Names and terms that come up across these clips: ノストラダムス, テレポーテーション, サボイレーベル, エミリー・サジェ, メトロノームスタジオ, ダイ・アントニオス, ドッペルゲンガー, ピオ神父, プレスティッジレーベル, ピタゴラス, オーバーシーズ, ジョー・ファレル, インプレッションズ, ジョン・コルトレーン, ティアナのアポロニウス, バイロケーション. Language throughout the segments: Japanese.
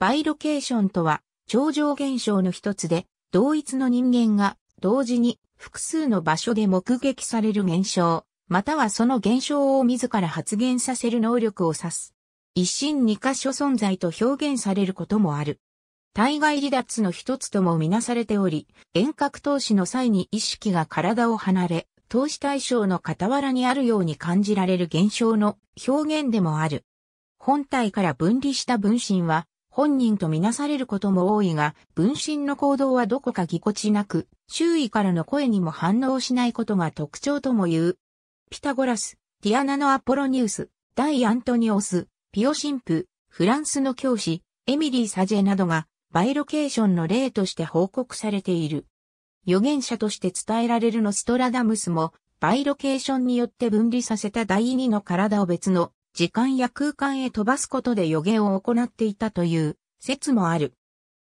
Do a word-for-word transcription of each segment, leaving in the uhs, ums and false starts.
バイロケーションとは、超常現象の一つで、同一の人間が同時に複数の場所で目撃される現象、またはその現象を自ら発現させる能力を指す。一心二箇所存在と表現されることもある。体外離脱の一つともみなされており、遠隔透視の際に意識が体を離れ、透視対象の傍らにあるように感じられる現象の表現でもある。本体から分離した分身は、本人とみなされることも多いが、分身の行動はどこかぎこちなく、周囲からの声にも反応しないことが特徴とも言う。ピタゴラス、ティアナのアポロニウス、ダイ・アントニオス、ピオ神父、フランスの教師、エミリー・サジェなどが、バイロケーションの例として報告されている。預言者として伝えられるノストラダムスも、バイロケーションによって分離させた第二の体を別の時間や空間へ飛ばすことで預言を行っていたという説もある。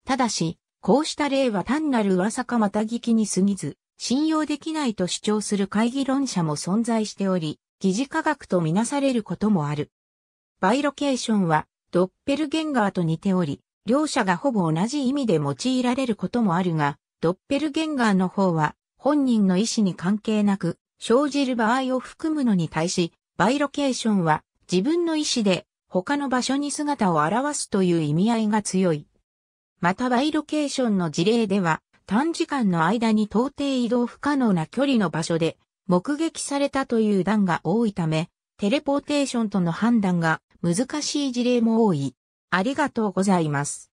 ただし、こうした例は単なる噂かまた聞きに過ぎず、信用できないと主張する懐疑論者も存在しており、疑似科学とみなされることもある。バイロケーションは、ドッペルゲンガーと似ており、両者がほぼ同じ意味で用いられることもあるが、ドッペルゲンガーの方は、本人の意思に関係なく、生じる場合を含むのに対し、バイロケーションは、自分の意思で他の場所に姿を現すという意味合いが強い。またバイロケーションの事例では短時間の間に到底移動不可能な距離の場所で目撃されたという段が多いためテレポーテーションとの判断が難しい事例も多い。ありがとうございます。